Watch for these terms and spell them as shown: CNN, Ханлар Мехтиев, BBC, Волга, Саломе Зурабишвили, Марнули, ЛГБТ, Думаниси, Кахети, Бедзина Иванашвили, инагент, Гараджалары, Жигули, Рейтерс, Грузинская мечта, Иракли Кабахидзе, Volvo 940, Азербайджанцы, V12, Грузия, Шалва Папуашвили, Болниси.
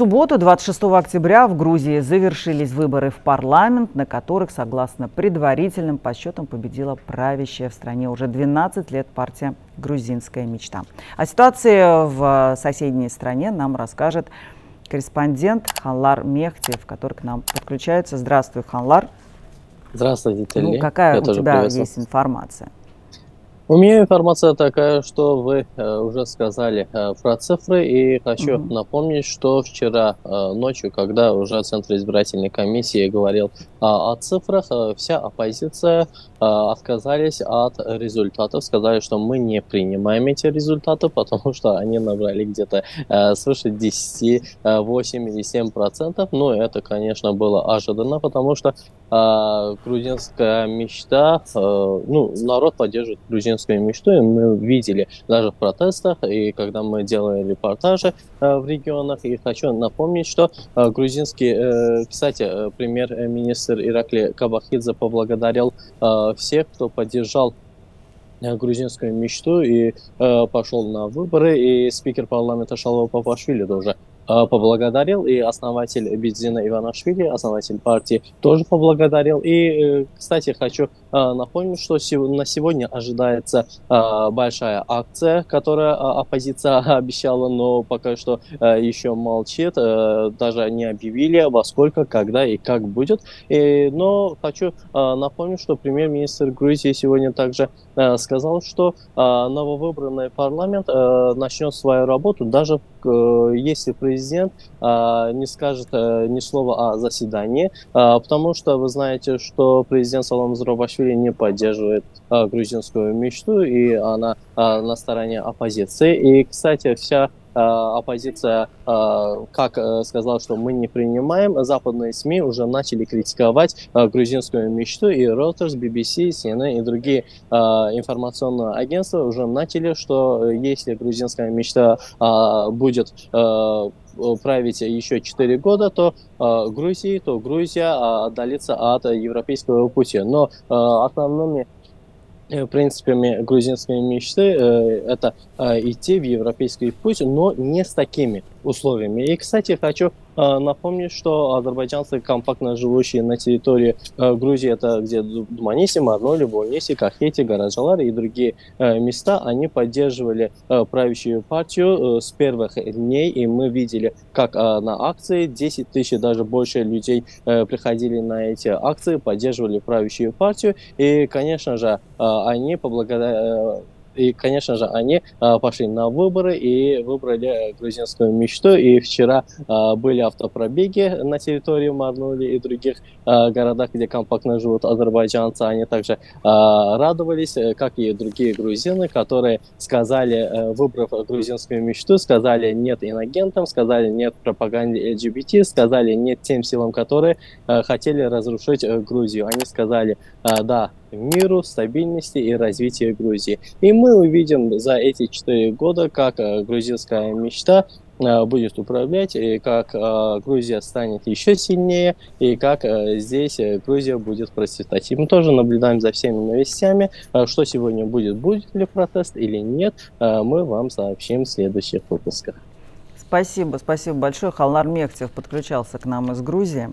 субботу, 26 октября, в Грузии завершились выборы в парламент, на которых, согласно предварительным подсчетам, победила правящая в стране уже 12 лет партия «Грузинская мечта». О ситуации в соседней стране нам расскажет корреспондент Ханлар Мехтиев, который к нам подключается. Здравствуй, Ханлар. Здравствуйте, Телли. Ну, какая у тебя есть информация? У меня информация такая, что вы уже сказали про цифры, и хочу напомнить, что вчера ночью, когда уже Центр избирательной комиссии говорил о цифрах, вся оппозиция отказались от результатов, сказали, что мы не принимаем эти результаты, потому что они набрали где-то свыше 8,7%. Ну, это, конечно, было ожиданно, потому что грузинская мечта, ну, народ поддерживает грузинскую мечту, и мы видели даже в протестах, и когда мы делали репортажи в регионах. И хочу напомнить, что грузинский, кстати, премьер-министр Иракли Кабахидзе поблагодарил всех, кто поддержал грузинскую мечту и пошел на выборы, и спикер парламента Шалва Папуашвили тоже поблагодарил, и основатель Бедзина Иванашвили, основатель партии, тоже поблагодарил. И, кстати, хочу напомнить, что на сегодня ожидается большая акция, которая оппозиция обещала, но пока что еще молчит, даже не объявили, во сколько, когда и как будет. Но хочу напомнить, что премьер-министр Грузии сегодня также сказал, что нововыбранный парламент начнет свою работу, даже если президент не скажет ни слова о заседании, потому что вы знаете, что президент Саломе Зурабишвили не поддерживает грузинскую мечту, и она на стороне оппозиции. И, кстати, вся оппозиция, как сказала, что мы не принимаем, западные СМИ уже начали критиковать грузинскую мечту, и Рейтерс, BBC, CNN и другие информационные агентства уже начали, что если грузинская мечта будет править еще 4 года, то Грузия отдалится от европейского пути. Но основными принципами грузинской мечты это идти в европейский путь, но не с такими условиями. И, кстати, хочу напомню, что азербайджанцы, компактно живущие на территории Грузии, это где Думаниси, Марнули, Болниси, Кахети, Гараджалары и другие места, они поддерживали правящую партию с первых дней, и мы видели, как на акции 10 тысяч, даже больше людей приходили на эти акции, поддерживали правящую партию, и, конечно же, они пошли на выборы и выбрали грузинскую мечту. И вчера были автопробеги на территории Марнули и других городах, где компактно живут азербайджанцы. Они также радовались, как и другие грузины, которые сказали, выбрав грузинскую мечту, сказали нет инагентам, сказали нет пропаганде ЛГБТ, сказали нет тем силам, которые хотели разрушить Грузию. Они сказали да миру, стабильности и развитию Грузии. И мы увидим за эти 4 года, как грузинская мечта будет управлять, и как Грузия станет еще сильнее, и как здесь Грузия будет процветать. И мы тоже наблюдаем за всеми новостями, что сегодня будет ли протест или нет, мы вам сообщим в следующих выпусках. Спасибо большое. Ханлар Мехтиев подключался к нам из Грузии.